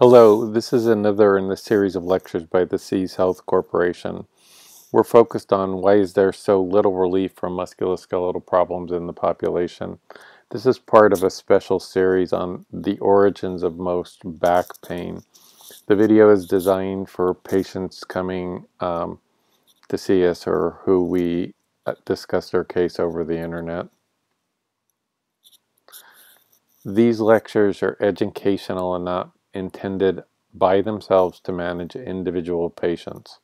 Hello, this is another in the series of lectures by the SeizeHealth Corporation. We're focused on why is there so little relief from musculoskeletal problems in the population. This is part of a special series on the origins of most back pain. The video is designed for patients coming to see us or who we discuss their case over the internet. These lectures are educational and not intended by themselves to manage individual patients.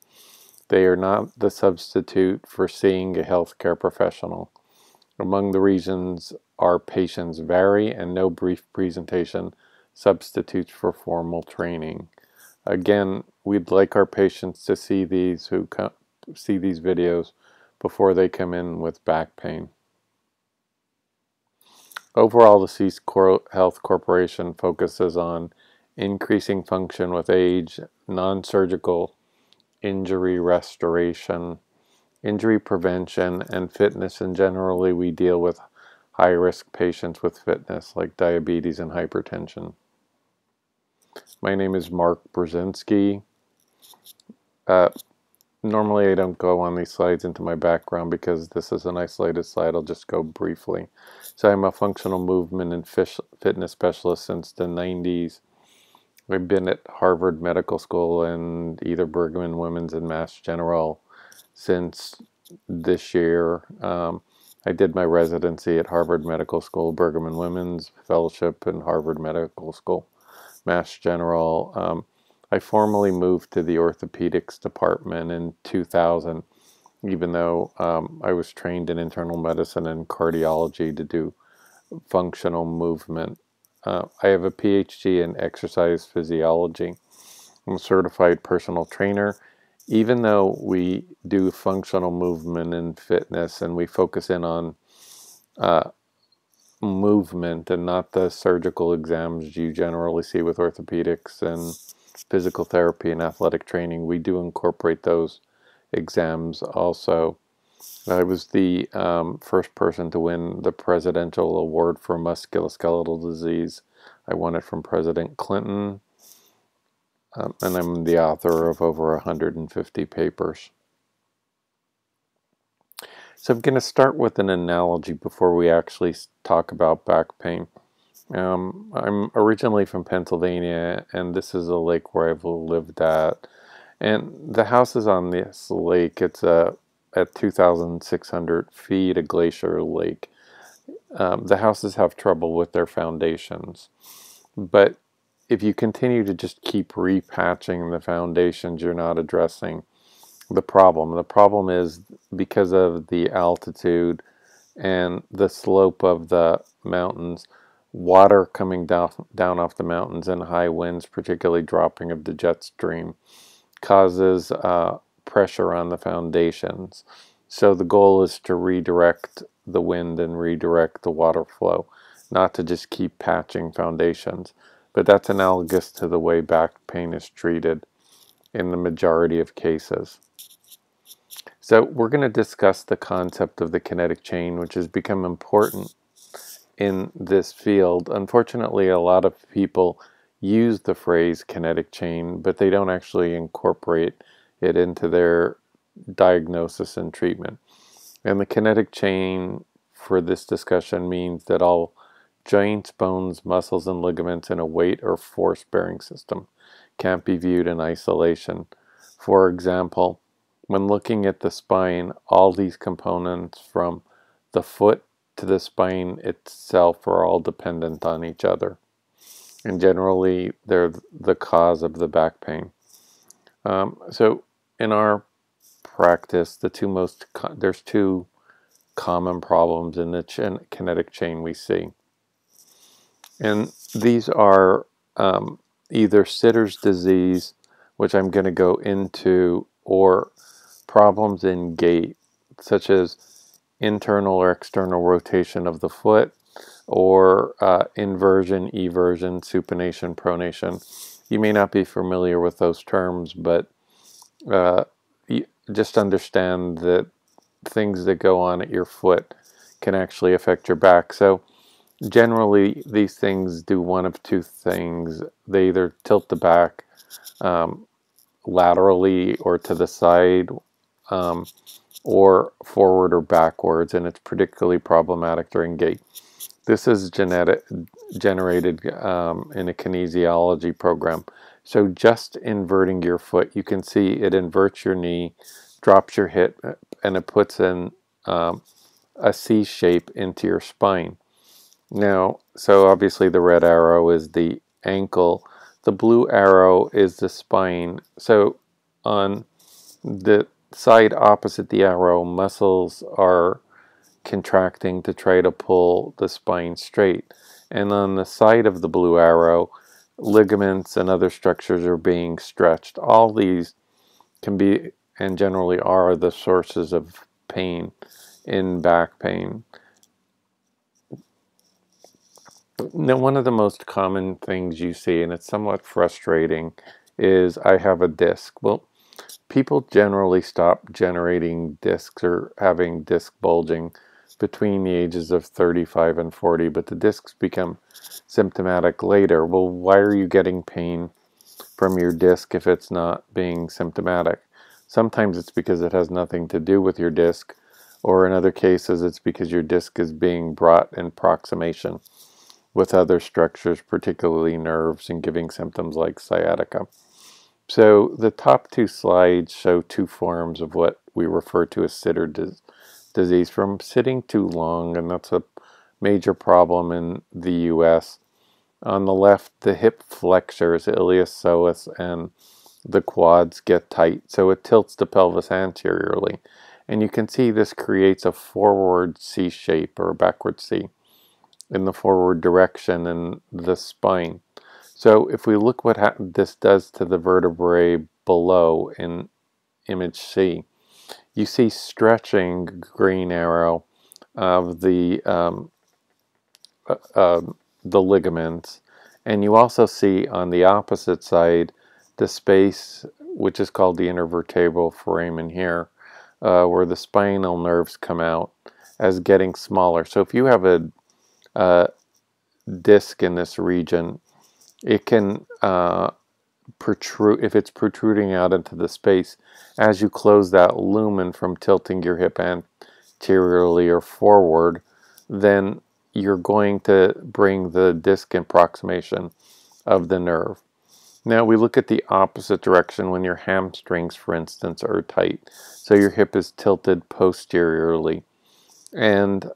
They are not the substitute for seeing a healthcare professional. Among the reasons our patients vary, and no brief presentation substitutes for formal training. Again, we'd like our patients to see these videos before they come in with back pain. Overall, the SeizeHealth Health Corporation focuses on increasing function with age, non-surgical injury restoration, injury prevention, and fitness, and generally we deal with high-risk patients with fitness like diabetes and hypertension. My name is Mark Brezinski. Normally I don't go on these slides into my background because this is an isolated slide. I'll just go briefly. So I'm a functional movement and fitness specialist since the 90s. I've been at Harvard Medical School and either Brigham and Women's and Mass General since this year. I did my residency at Harvard Medical School, Brigham and Women's Fellowship, and Harvard Medical School, Mass General. I formally moved to the orthopedics department in 2000, even though I was trained in internal medicine and cardiology to do functional movement. I have a PhD in exercise physiology. I'm a certified personal trainer. Even though we do functional movement and fitness and we focus in on movement and not the surgical exams you generally see with orthopedics and physical therapy and athletic training, we do incorporate those exams also. I was the first person to win the Presidential Award for Musculoskeletal Disease. I won it from President Clinton, and I'm the author of over 150 papers. So I'm going to start with an analogy before we actually talk about back pain. I'm originally from Pennsylvania, and this is a lake where I've lived at. And the houses on this lake, it's at 2,600 feet, a glacier lake. The houses have trouble with their foundations. But if you continue to just keep repatching the foundations, you're not addressing the problem. The problem is because of the altitude and the slope of the mountains, water coming down off the mountains and high winds, particularly dropping of the jet stream, causes pressure on the foundations. So the goal is to redirect the wind and redirect the water flow, not to just keep patching foundations. But that's analogous to the way back pain is treated in the majority of cases. So we're going to discuss the concept of the kinetic chain, which has become important in this field. Unfortunately, a lot of people use the phrase kinetic chain, but they don't actually incorporate it into their diagnosis and treatment. And the kinetic chain for this discussion means that all joints, bones, muscles, and ligaments in a weight or force-bearing system can't be viewed in isolation. For example, when looking at the spine, all these components from the foot to the spine itself are all dependent on each other. And generally, they're the cause of the back pain. So in our practice, there's two common problems in the kinetic chain we see. And these are either Sitter's disease, which I'm going to go into, or problems in gait, such as internal or external rotation of the foot, or inversion, eversion, supination, pronation. You may not be familiar with those terms, but just understand that things that go on at your foot can actually affect your back. So generally these things do one of two things. They either tilt the back laterally or to the side, or forward or backwards, and it's particularly problematic during gait. This is generated in a kinesiology program. So just inverting your foot, you can see it inverts your knee, drops your hip, and it puts in a C shape into your spine. Now, so obviously the red arrow is the ankle. The blue arrow is the spine. So on the side opposite the arrow, muscles are contracting to try to pull the spine straight. And on the side of the blue arrow, ligaments and other structures are being stretched. All these can be, and generally are, the sources of pain in back pain. Now, one of the most common things you see, and it's somewhat frustrating, is I have a disc. Well, people generally stop generating discs or having disc bulging between the ages of 35 and 40, but the discs become symptomatic later. Well, why are you getting pain from your disc if it's not being symptomatic? Sometimes it's because it has nothing to do with your disc, or in other cases it's because your disc is being brought in proximation with other structures, particularly nerves, and giving symptoms like sciatica. So the top two slides show two forms of what we refer to as sitter disease from sitting too long, and that's a major problem in the US. On the left, the hip flexors, iliopsoas, and the quads get tight, so it tilts the pelvis anteriorly. And you can see this creates a forward C shape or a backward C in the forward direction in the spine. So if we look what this does to the vertebrae below in image C, you see stretching, green arrow, of the ligaments. And you also see on the opposite side the space, which is called the intervertebral foramen here, where the spinal nerves come out, as getting smaller. So if you have a disc in this region, it can protrude. If it's protruding out into the space, as you close that lumen from tilting your hip anteriorly or forward, then you're going to bring the disc in proximation of the nerve. Now we look at the opposite direction when your hamstrings, for instance, are tight. So your hip is tilted posteriorly. And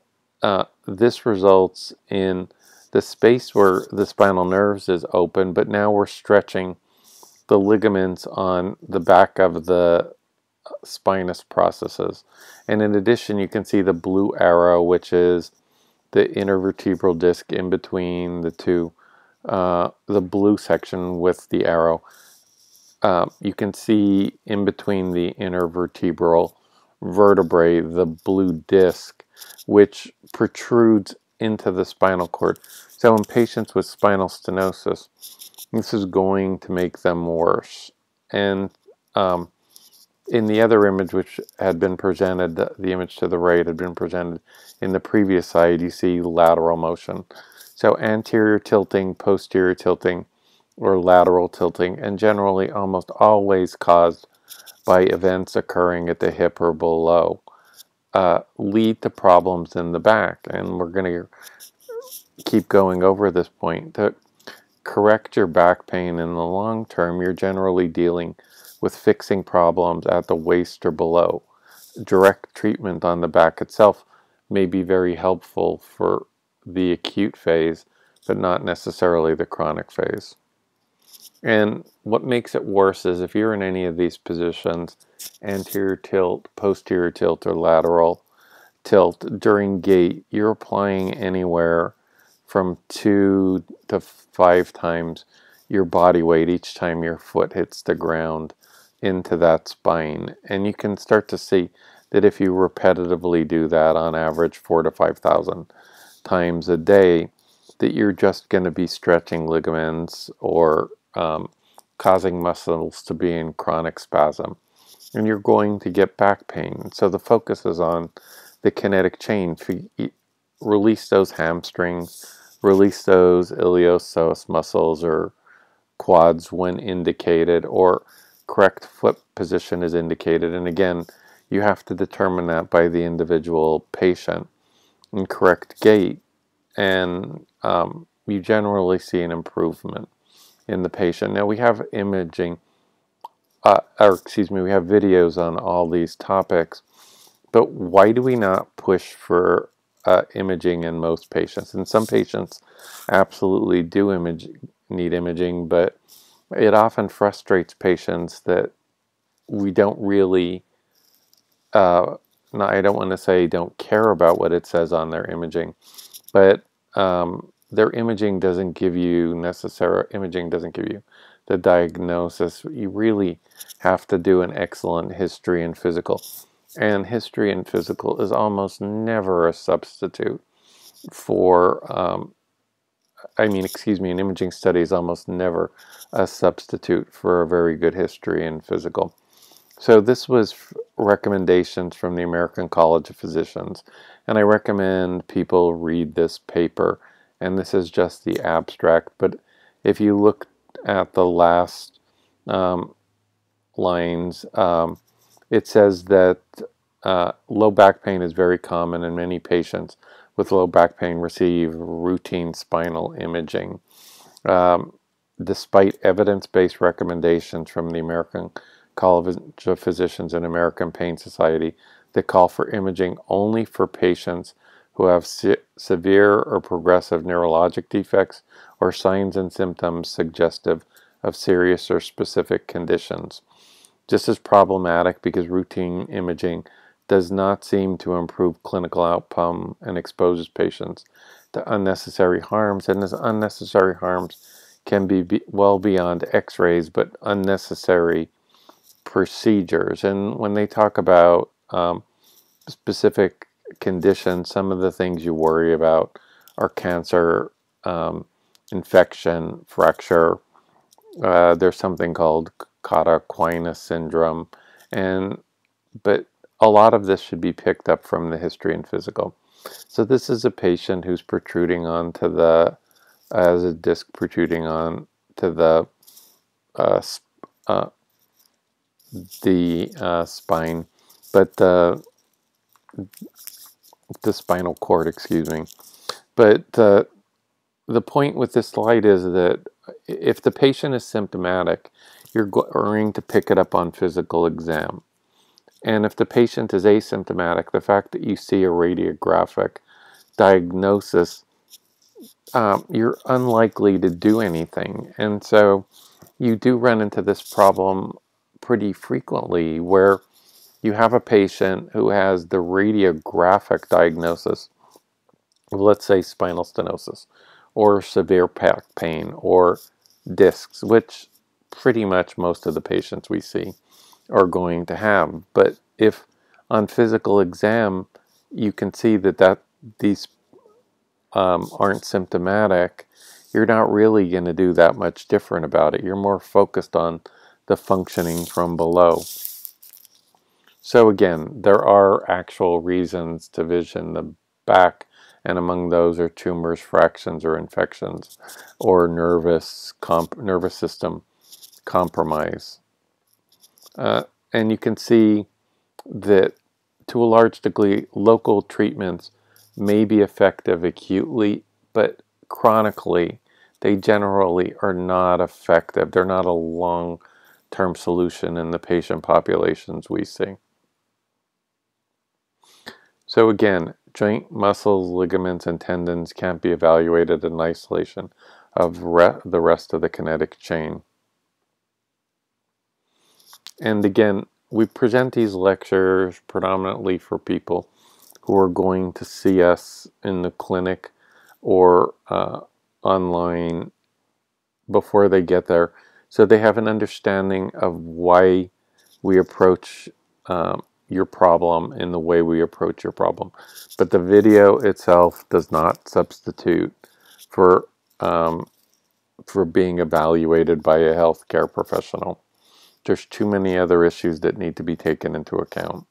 this results in the space where the spinal nerves is open, but now we're stretching the ligaments on the back of the spinous processes. And in addition, you can see the blue arrow, which is the intervertebral disc in between the two, the blue section with the arrow. You can see in between the intervertebral vertebrae, the blue disc, which protrudes into the spinal cord. So in patients with spinal stenosis, this is going to make them worse. And in the other image, which had been presented, the image to the right had been presented in the previous slide, you see lateral motion. So anterior tilting, posterior tilting, or lateral tilting, and generally almost always caused by events occurring at the hip or below, lead to problems in the back. And we're going to keep going over this point. To correct your back pain in the long term, you're generally dealing with fixing problems at the waist or below. Direct treatment on the back itself may be very helpful for the acute phase, but not necessarily the chronic phase. And what makes it worse is if you're in any of these positions, anterior tilt, posterior tilt, or lateral tilt, during gait, you're applying anywhere from 2 to 5 times your body weight each time your foot hits the ground into that spine. And you can start to see that if you repetitively do that, on average 4,000 to 5,000 times a day, that you're just going to be stretching ligaments or causing muscles to be in chronic spasm, and you're going to get back pain. So the focus is on the kinetic chain. Release those hamstrings, release those iliopsoas muscles or quads when indicated, or correct foot position is indicated. And again, you have to determine that by the individual patient. And correct gait, and you generally see an improvement in the patient. Now, we have imaging, we have videos on all these topics, but why do we not push for imaging in most patients? And some patients absolutely do need imaging, but it often frustrates patients that we don't really, I don't want to say don't care about what it says on their imaging, but their imaging doesn't give you the diagnosis. You really have to do an excellent history and physical. And history and physical is almost never a substitute for, an imaging study is almost never a substitute for a very good history and physical. So this was recommendations from the American College of Physicians, and I recommend people read this paper, and this is just the abstract, but if you look at the last lines, it says that low back pain is very common, and many patients with low back pain receive routine spinal imaging. Despite evidence-based recommendations from the American College of Physicians and American Pain Society that call for imaging only for patients who have severe or progressive neurologic defects or signs and symptoms suggestive of serious or specific conditions. This is problematic because routine imaging does not seem to improve clinical outcome and exposes patients to unnecessary harms, and these unnecessary harms can be well beyond x-rays, but unnecessary procedures. And when they talk about specific conditions, some of the things you worry about are cancer, infection, fracture. There's something called cauda equina syndrome, but a lot of this should be picked up from the history and physical. So this is a patient who's protruding onto the spine, but the spinal cord, But the point with this slide is that if the patient is symptomatic, you're going to pick it up on physical exam. And if the patient is asymptomatic, the fact that you see a radiographic diagnosis, you're unlikely to do anything. And so you do run into this problem pretty frequently where you have a patient who has the radiographic diagnosis of, let's say, spinal stenosis or severe back pain or discs, which pretty much most of the patients we see are going to have. But if on physical exam you can see that these aren't symptomatic, you're not really going to do that much different about it. You're more focused on the functioning from below. So again, there are actual reasons to vision the back, and among those are tumors, fractions, or infections, or nervous system compromise. And you can see that to a large degree, local treatments may be effective acutely, but chronically, they generally are not effective. They're not a long-term solution in the patient populations we see. So again, joint muscles, ligaments, and tendons can't be evaluated in isolation of the rest of the kinetic chain. And again, we present these lectures predominantly for people who are going to see us in the clinic or online before they get there, so they have an understanding of why we approach your problem in the way we approach your problem. But the video itself does not substitute for being evaluated by a healthcare professional. There's too many other issues that need to be taken into account.